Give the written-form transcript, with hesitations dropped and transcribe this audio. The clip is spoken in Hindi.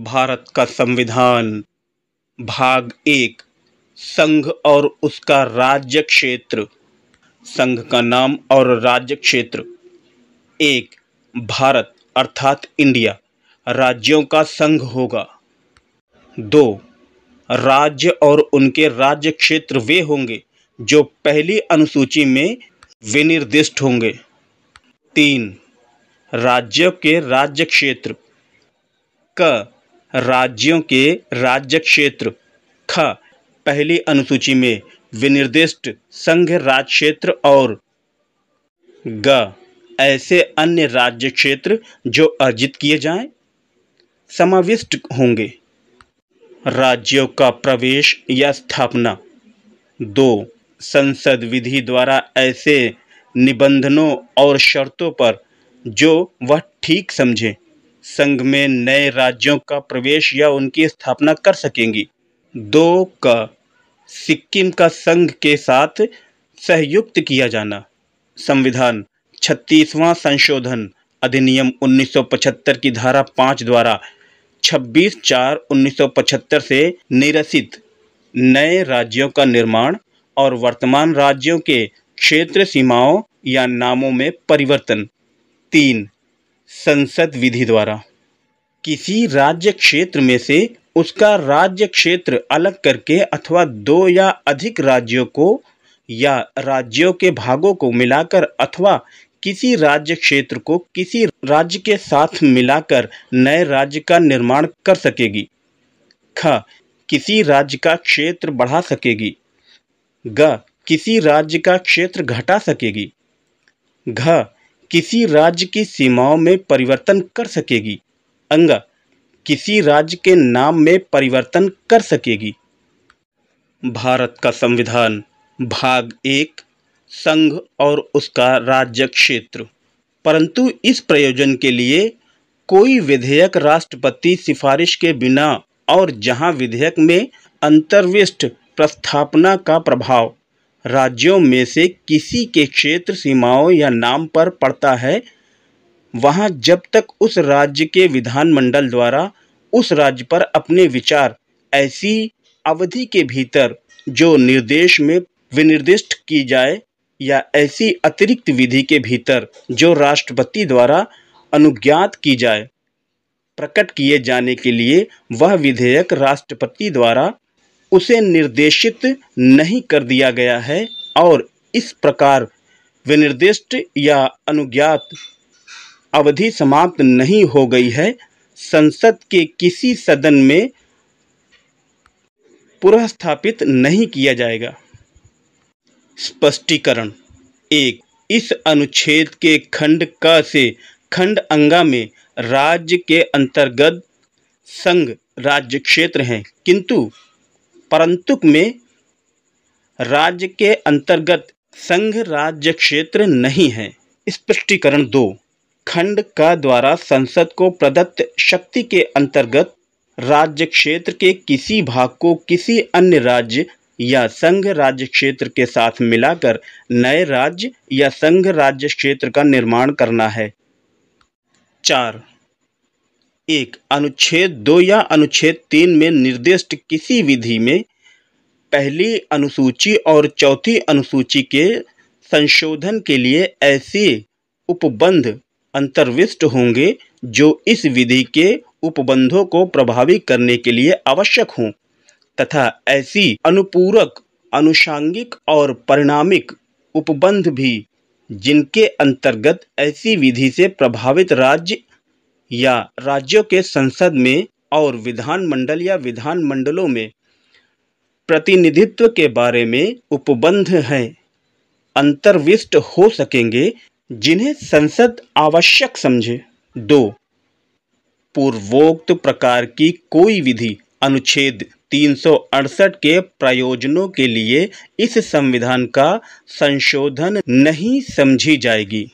भारत का संविधान भाग 1 संघ और उसका राज्य क्षेत्र। संघ का नाम और राज्य क्षेत्र। 1 भारत अर्थात इंडिया राज्यों का संघ होगा। 2 राज्य और उनके राज्य क्षेत्र वे होंगे जो पहली अनुसूची में विनिर्दिष्ट होंगे। 3 राज्यों के राज्य क्षेत्र। क राज्यों के राज्य क्षेत्र। ख पहली अनुसूची में विनिर्दिष्ट संघ राज्य क्षेत्र और ग ऐसे अन्य राज्य क्षेत्र जो अर्जित किए जाएं समाविष्ट होंगे। राज्यों का प्रवेश या स्थापना। 2 संसद विधि द्वारा ऐसे निबंधनों और शर्तों पर जो वह ठीक समझे संघ में नए राज्यों का प्रवेश या उनकी स्थापना कर सकेंगी। 2 का सिक्किम का संघ के साथ सहयुक्त किया जाना। संविधान 36वां संशोधन अधिनियम 1975 की धारा 5 द्वारा 26/4/1975 से निरसित नए राज्यों का निर्माण और वर्तमान राज्यों के क्षेत्र सीमाओं या नामों में परिवर्तन। 3 संसद विधि द्वारा किसी राज्य क्षेत्र में से उसका राज्य क्षेत्र अलग करके अथवा 2 या अधिक राज्यों को या राज्यों के भागों को मिलाकर अथवा किसी राज्य क्षेत्र को किसी राज्य के साथ मिलाकर नए राज्य का निर्माण कर सकेगी। ख किसी राज्य का क्षेत्र बढ़ा सकेगी। ग किसी राज्य का क्षेत्र घटा सकेगी। घ किसी राज्य की सीमाओं में परिवर्तन कर सकेगी। अंग किसी राज्य के नाम में परिवर्तन कर सकेगी। भारत का संविधान भाग 1 संघ और उसका राज्य क्षेत्र। परंतु इस प्रयोजन के लिए कोई विधेयक राष्ट्रपति सिफारिश के बिना और जहां विधेयक में अंतर्विष्ट प्रस्थापना का प्रभाव राज्यों में से किसी के क्षेत्र सीमाओं या नाम पर पड़ता है वहां जब तक उस राज्य के विधानमंडल द्वारा उस राज्य पर अपने विचार ऐसी अवधि के भीतर जो निर्देश में विनिर्दिष्ट की जाए या ऐसी अतिरिक्त विधि के भीतर जो राष्ट्रपति द्वारा अनुज्ञात की जाए प्रकट किए जाने के लिए वह विधेयक राष्ट्रपति द्वारा उसे निर्देशित नहीं कर दिया गया है और इस प्रकार विनिर्दिष्ट या अनुज्ञात अवधि समाप्त नहीं हो गई है संसद के किसी सदन में पुनर्स्थापित नहीं किया जाएगा। स्पष्टीकरण। 1 इस अनुच्छेद के खंड क से खंड अंगा में राज्य के अंतर्गत संघ राज्य क्षेत्र हैं किंतु परंतुक में राज्य के अंतर्गत संघ राज्य क्षेत्र नहीं है। स्पष्टीकरण 2 खंड का द्वारा संसद को प्रदत्त शक्ति के अंतर्गत राज्य क्षेत्र के किसी भाग को किसी अन्य राज्य या संघ राज्य क्षेत्र के साथ मिलाकर नए राज्य या संघ राज्य क्षेत्र का निर्माण करना है। 4 1 अनुच्छेद 2 या अनुच्छेद 3 में निर्दिष्ट किसी विधि में पहली अनुसूची और चौथी अनुसूची के संशोधन के लिए ऐसे उपबंध अंतर्विष्ट होंगे जो इस विधि के उपबंधों को प्रभावी करने के लिए आवश्यक हों तथा ऐसी अनुपूरक अनुषांगिक और परिणामिक उपबंध भी जिनके अंतर्गत ऐसी विधि से प्रभावित राज्य या राज्यों के संसद में और विधानमंडल या विधानमंडलों में प्रतिनिधित्व के बारे में उपबंध हैं अंतर्विष्ट हो सकेंगे जिन्हें संसद आवश्यक समझे। 2 पूर्वोक्त प्रकार की कोई विधि अनुच्छेद 368 के प्रयोजनों के लिए इस संविधान का संशोधन नहीं समझी जाएगी।